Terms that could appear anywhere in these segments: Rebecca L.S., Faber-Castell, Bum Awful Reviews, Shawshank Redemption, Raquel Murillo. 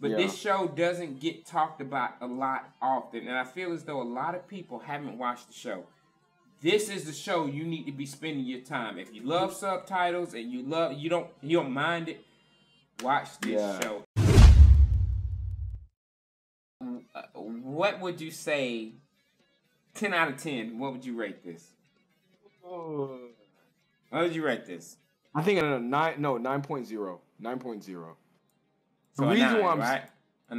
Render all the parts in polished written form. But this show doesn't get talked about a lot often. And I feel as though a lot of people haven't watched the show. This is the show you need to be spending your time. If you love subtitles and you love you don't mind it, watch this show. What would you say, 10 out of 10, what would you rate this? How would you rate this? I think a 9.0. 9.0. So the reason why I'm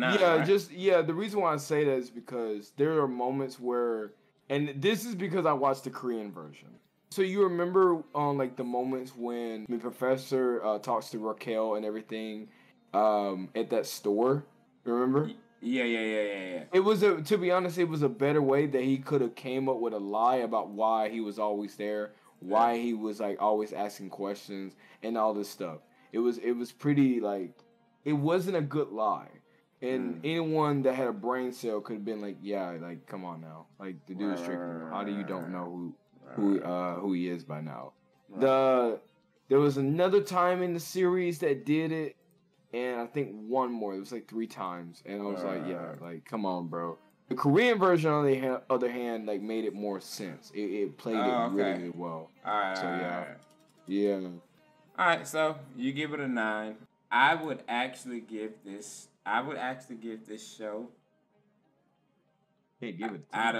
the reason why I say that is because there are moments where, and this is because I watched the Korean version. So you remember on like the moments when the professor talks to Raquel and everything at that store. Remember? Yeah. It was to be honest, it was a better way that he could have came up with a lie about why he was always there, why he was like always asking questions and all this stuff. It was pretty like. It wasn't a good lie, and anyone that had a brain cell could have been like, "Yeah, like come on now, like the dude is tricking. How do you don't know who he is by now?" There was another time in the series that did it, and I think one more. It was like 3 times, and I was like, "Yeah, like come on, bro." The Korean version, on the other hand, like made it more sense. It played it really well. All right, so you give it a 9. I would actually give this show out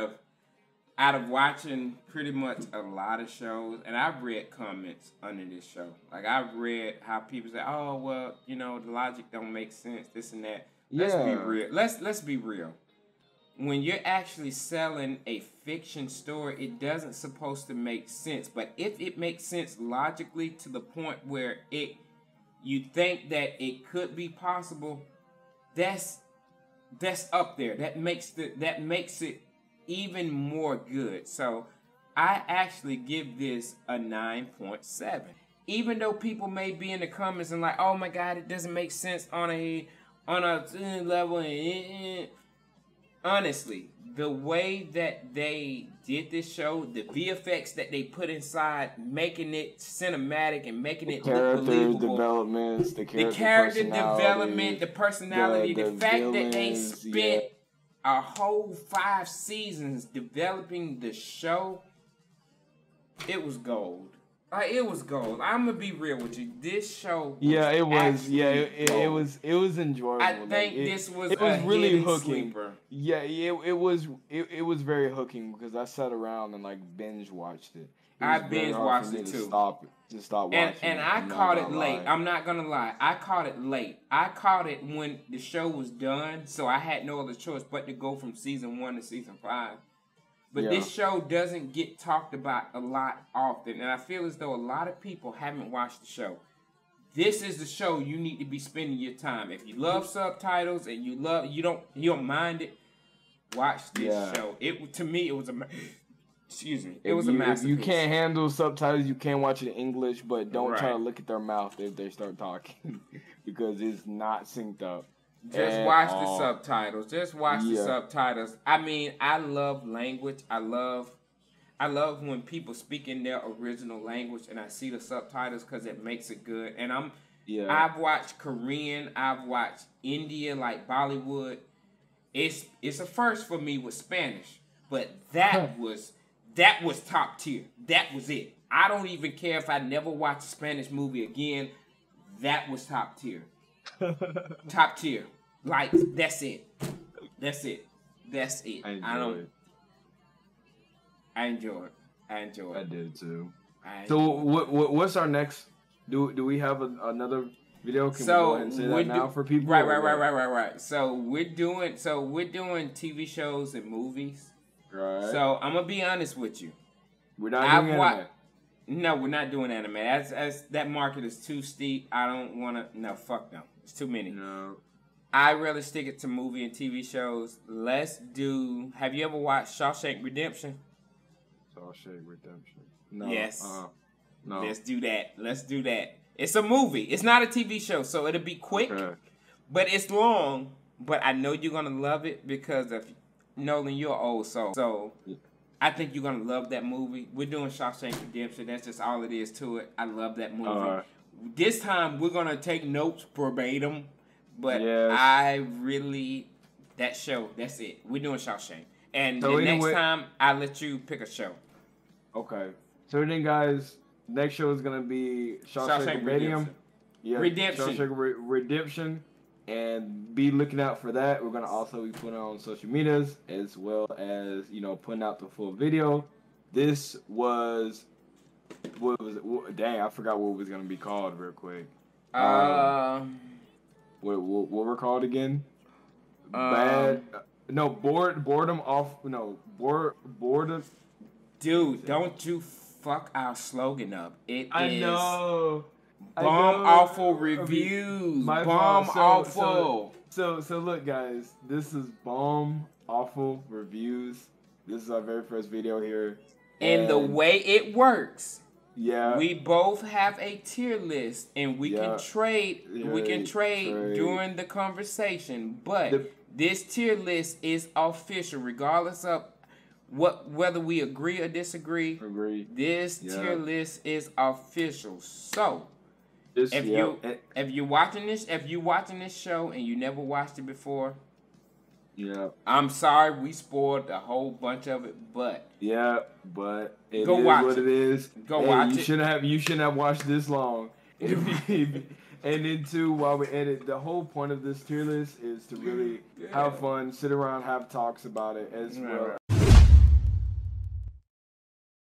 of watching pretty much a lot of shows, and I've read comments under this show. Like I've read how people say, "Oh, well, you know, the logic don't make sense, this and that." Let's be real. When you're actually selling a fiction story, it doesn't supposed to make sense. But if it makes sense logically to the point where you think that it could be possible, that's up there. That makes it even more good. So I actually give this a 9.7. Even though people may be in the comments and like, "Oh my God, it doesn't make sense on a level." Honestly, the way that they did this show, the VFX that they put inside, making it cinematic and making it look believable. The character development, the personality, the fact villains, that they spent a whole 5 seasons developing the show, it was gold. It was gold. I'm gonna be real with you. This show. It was enjoyable. I think like, this was really hooking. Sleeper. Yeah, it was very hooking because I sat around and like binge watched it. I binge watched it too. Stop watching. And I caught it late. I'm not gonna lie. I caught it late. I caught it when the show was done, so I had no other choice but to go from season 1 to season 5. But this show doesn't get talked about a lot often. And I feel as though a lot of people haven't watched the show. This is the show you need to be spending your time. If you love subtitles and you don't mind it, watch this show. To me, it was a masterpiece. You can't handle subtitles, you can't watch it in English, but don't try to look at their mouth if they start talking because it's not synced up. Just watch the subtitles. I mean, I love language. I love when people speak in their original language and I see the subtitles because it makes it good. And I've watched Korean, I've watched India, like Bollywood. It's a first for me with Spanish, but that was top tier. That was it. I don't even care if I never watch a Spanish movie again. That was top tier. Top tier, like that's it. I enjoy it. I did too. So what's our next? Do we have another video? Can we go ahead and say that now for people? Right. So we're doing TV shows and movies. Right. So I'm gonna be honest with you. We're not doing anime. No, we're not doing anime. As that market is too steep. I don't want to. No, fuck no. It's too many. No. I rather stick it to movie and TV shows. Let's do. Have you ever watched Shawshank Redemption? Shawshank Redemption. No. Yes. No. Let's do that. It's a movie. It's not a TV show, so it'll be quick, but it's long. But I know you're gonna love it because of Nolan. You're an old soul. So. Yeah. I think you're going to love that movie. We're doing Shawshank Redemption. That's just all it is to it. I love that movie. This time, we're going to take notes verbatim. But yes. That show, that's it. We're doing Shawshank. And so the next time, I'll let you pick a show. Okay. So then, guys, next show is going to be Shawshank Redemption. Yeah, Shawshank Redemption. And be looking out for that. We're going to also be putting on social medias as well as, you know, putting out the full video. This was... Dang, I forgot what it was going to be called real quick. What we're called again? Boredom. Dude, don't you fuck our slogan up. I know. Bum Awful Reviews. Bum Awful. So look, guys. This is Bum Awful Reviews. This is our very first video here. And the way it works. Yeah. We both have a tier list, and we can trade. We can trade during the conversation, but this tier list is official, regardless of whether we agree or disagree. This tier list is official. So, if you're watching this show and you never watched it before, I'm sorry we spoiled a whole bunch of it, but it is what it is. Go watch it. You shouldn't have watched this long. And then too, while we edit, the whole point of this tier list is to really have fun, sit around, have talks about it, as well